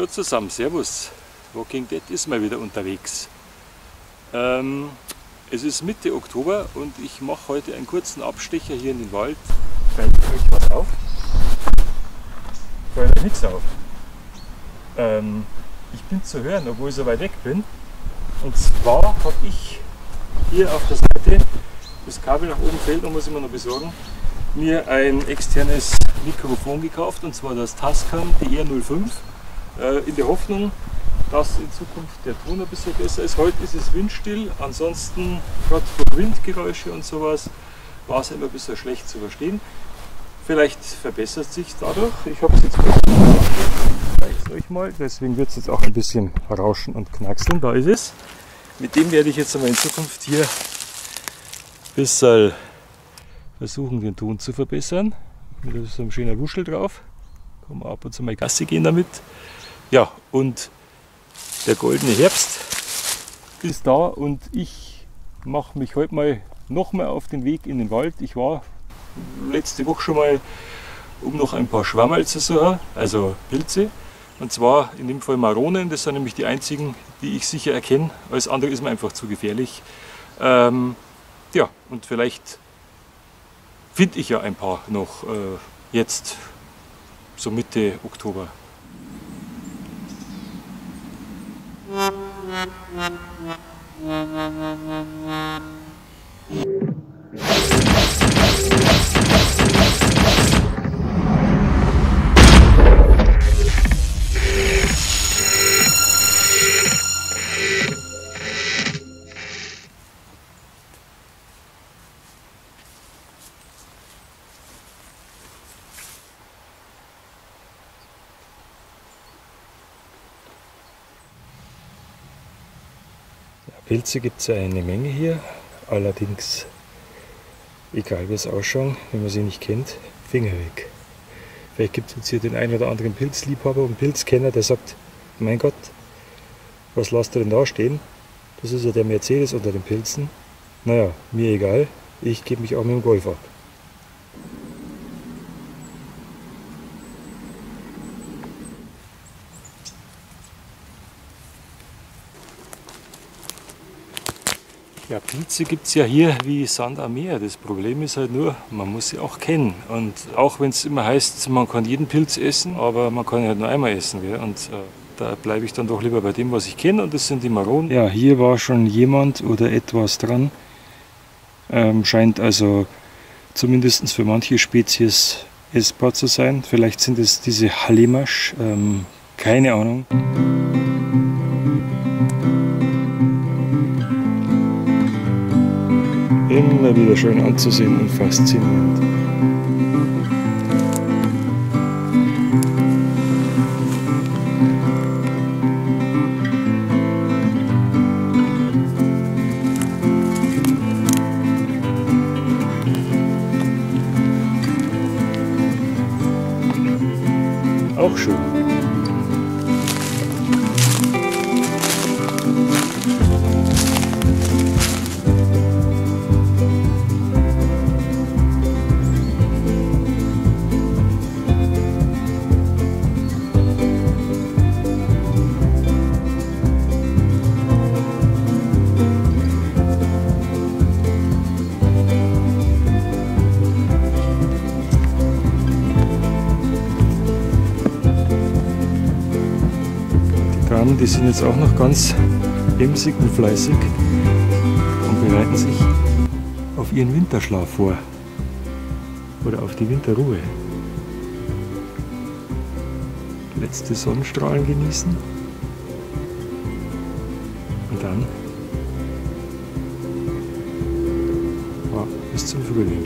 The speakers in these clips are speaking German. Hallo zusammen, servus. Walking Dad ist mal wieder unterwegs. Es ist Mitte Oktober und ich mache heute einen kurzen Abstecher hier in den Wald. Fällt euch was auf? Fällt euch nichts auf? Ich bin zu hören, obwohl ich so weit weg bin. Und zwar habe ich hier auf der Seite, das Kabel nach oben fällt, und muss ich mir noch besorgen, mir ein externes Mikrofon gekauft, und zwar das Tascam DR05. In der Hoffnung, dass in Zukunft der Ton ein bisschen besser ist. Heute ist es windstill, ansonsten gerade durch Windgeräusche und sowas war es immer ein bisschen schlecht zu verstehen. Vielleicht verbessert sich dadurch. Ich habe es jetzt kurz zeige euch mal, deswegen wird es jetzt auch ein bisschen rauschen und knackseln. Da ist es. Mit dem werde ich jetzt einmal in Zukunft hier ein bisschen versuchen, den Ton zu verbessern. Mit so einem schönen Wuschel drauf. Kann man ab und zu mal Gassi gehen damit. Ja, und der goldene Herbst ist da und ich mache mich heute mal nochmal auf den Weg in den Wald. Ich war letzte Woche schon mal, um noch ein paar Schwammerl zu suchen, also Pilze. Und zwar in dem Fall Maronen, das sind nämlich die einzigen, die ich sicher erkenne. Alles andere ist mir einfach zu gefährlich. Ja, und vielleicht finde ich ja ein paar noch jetzt, so Mitte Oktober. Pilze gibt es ja eine Menge hier, allerdings, egal wie es ausschaut, wenn man sie nicht kennt, Finger weg. Vielleicht gibt es jetzt hier den einen oder anderen Pilzliebhaber und Pilzkenner, der sagt, mein Gott, was lasst ihr denn da stehen? Das ist ja der Mercedes unter den Pilzen. Naja, mir egal, ich gebe mich auch mit dem Golf ab. Ja, Pilze gibt es ja hier wie Sand am Meer. Das Problem ist halt nur, man muss sie auch kennen. Und auch wenn es immer heißt, man kann jeden Pilz essen, aber man kann ihn halt nur einmal essen. Gell? Und da bleibe ich dann doch lieber bei dem, was ich kenne, und das sind die Maronen. Ja, hier war schon jemand oder etwas dran. Scheint also zumindest für manche Spezies essbar zu sein. Vielleicht sind es diese Halimasch, keine Ahnung. Immer wieder schön anzusehen und faszinierend. Auch schön. Die sind jetzt auch noch ganz emsig und fleißig und bereiten sich auf ihren Winterschlaf vor oder auf die Winterruhe. Letzte Sonnenstrahlen genießen und dann bis zum Frühling.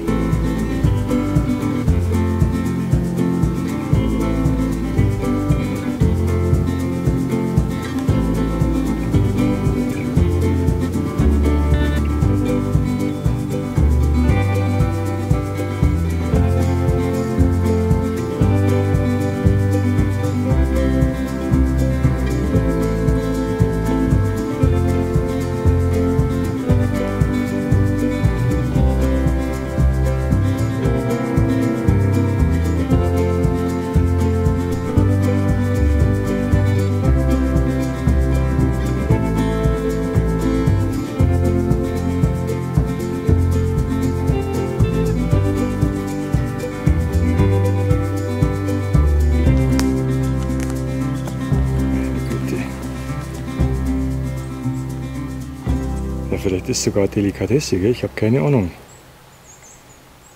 Ja, vielleicht ist sogar Delikatesse, gell? Ich habe keine Ahnung.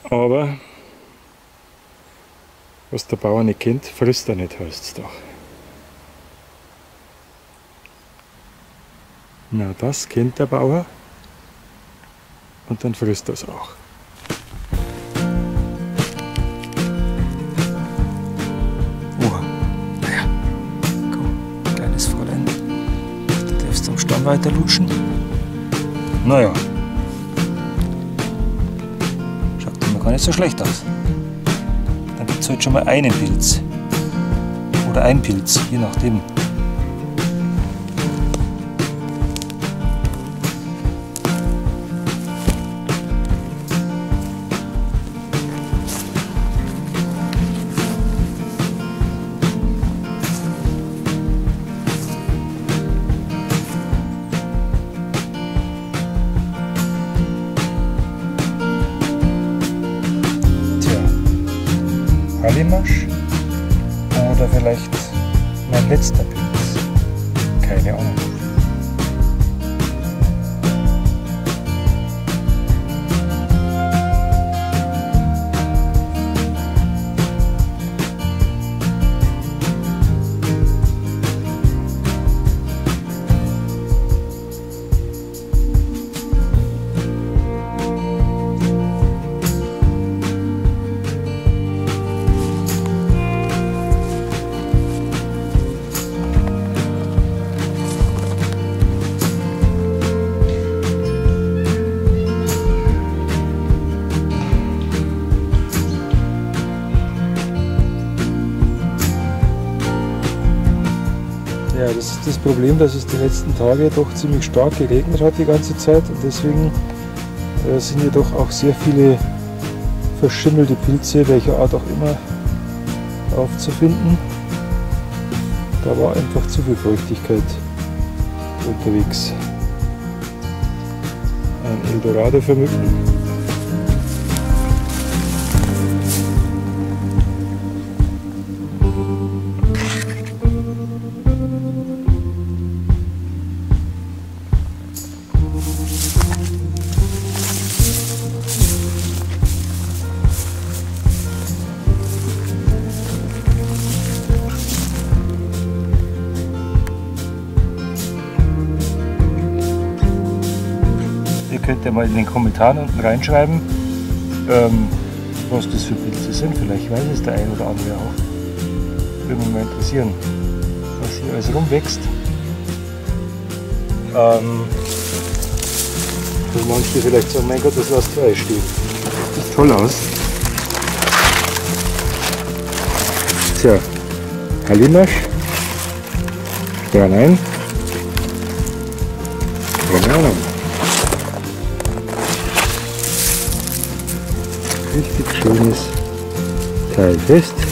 Aber was der Bauer nicht kennt, frisst er nicht, heißt es doch. Na, das kennt der Bauer und dann frisst er es auch. Oh, naja, komm, kleines Fräulein, du darfst am Stamm weiter lutschen. Naja, schaut immer gar nicht so schlecht aus. Dann gibt es heute schon mal einen Pilz oder ein Pilz, je nachdem. Hallimasch oder vielleicht mein letzter Pilz, keine Ahnung. Ja, das ist das Problem, dass es die letzten Tage doch ziemlich stark geregnet hat die ganze Zeit und deswegen sind hier doch auch sehr viele verschimmelte Pilze, welcher Art auch immer, aufzufinden. Da war einfach zu viel Feuchtigkeit unterwegs. Ein Eldorado für Mücken. Könnt ihr mal in den Kommentaren unten reinschreiben, was das für Pilze sind. Vielleicht weiß es der ein oder andere auch. Würde mich mal interessieren, was hier alles rumwächst. Für manche vielleicht sagen, mein Gott, das lasst frei stehen. Das sieht toll aus. Tja, Hallimasch. Ja, nein. Keine Ahnung. Richtig schönes Teilfest. Es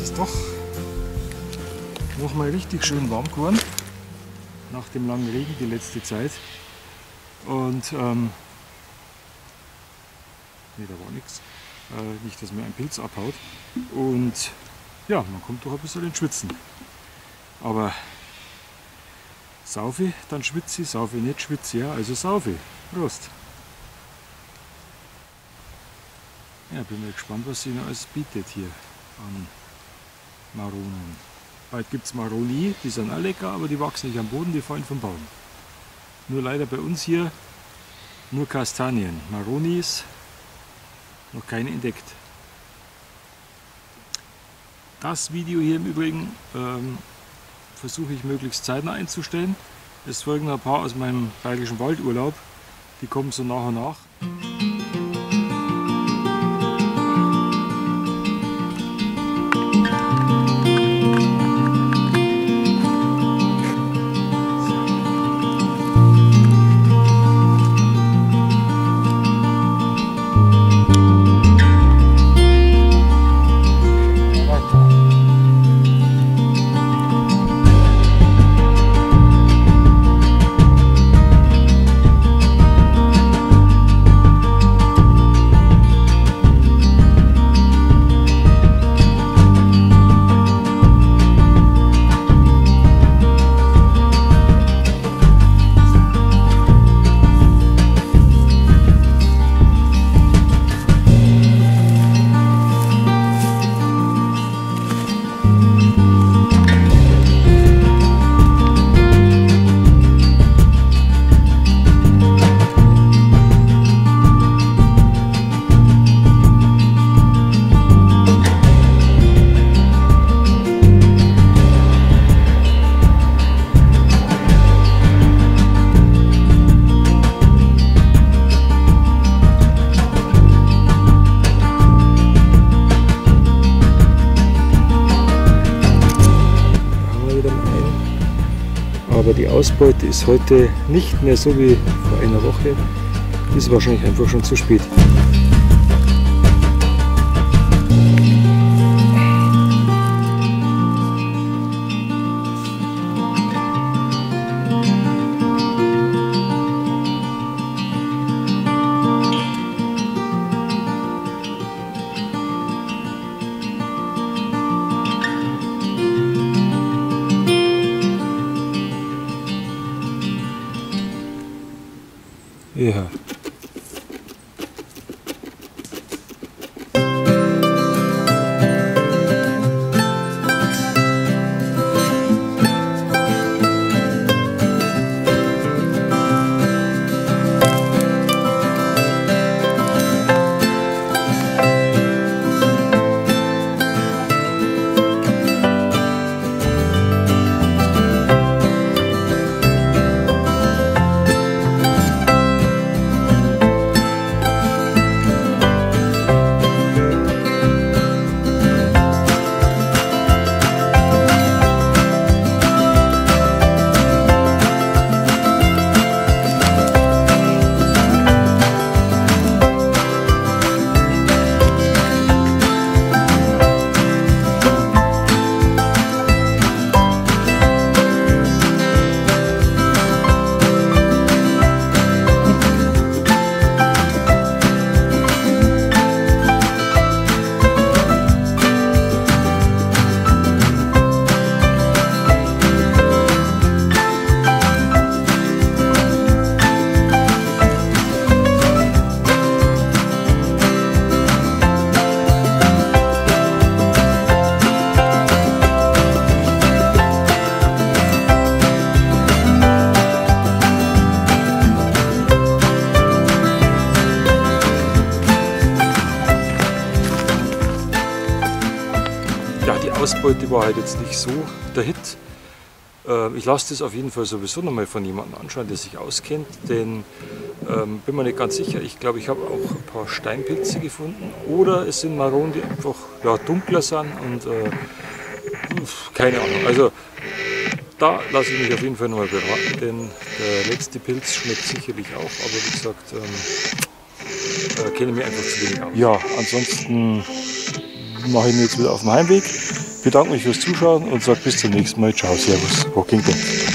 ist doch nochmal richtig schön warm geworden nach dem langen Regen die letzte Zeit. Und nee, da war nichts. Nicht, dass mir ein Pilz abhaut. Und ja, man kommt doch ein bisschen ins Schwitzen. Aber saufe, dann schwitze, nicht schwitze, ja, also saufe. Prost! Ja, bin mal gespannt, was sie noch alles bietet hier an Maronen. Bald gibt es Maroni, die sind auch lecker, aber die wachsen nicht am Boden, die fallen vom Baum. Nur leider bei uns hier nur Kastanien. Maronis noch keine entdeckt. Das Video hier im Übrigen versuche ich möglichst zeitnah einzustellen. Es folgen ein paar aus meinem bayerischen Waldurlaub, die kommen so nach und nach. aber die Ausbeute ist heute nicht mehr so wie vor einer Woche. Ist wahrscheinlich einfach schon zu spät. Yeah. Ausbeute war halt jetzt nicht so der Hit. Ich lasse das auf jeden Fall sowieso nochmal von jemandem anschauen, der sich auskennt, denn bin mir nicht ganz sicher. Ich glaube, ich habe auch ein paar Steinpilze gefunden oder es sind Maronen, die einfach ja, dunkler sind und keine Ahnung. Also da lasse ich mich auf jeden Fall nochmal beraten, denn der letzte Pilz schmeckt sicherlich auch, aber wie gesagt, kenne mich einfach zu wenig aus. Ja, ansonsten mache ich mich jetzt wieder auf dem Heimweg. Ich bedanke mich fürs Zuschauen und sage bis zum nächsten Mal. Ciao, Servus, Walking Dad.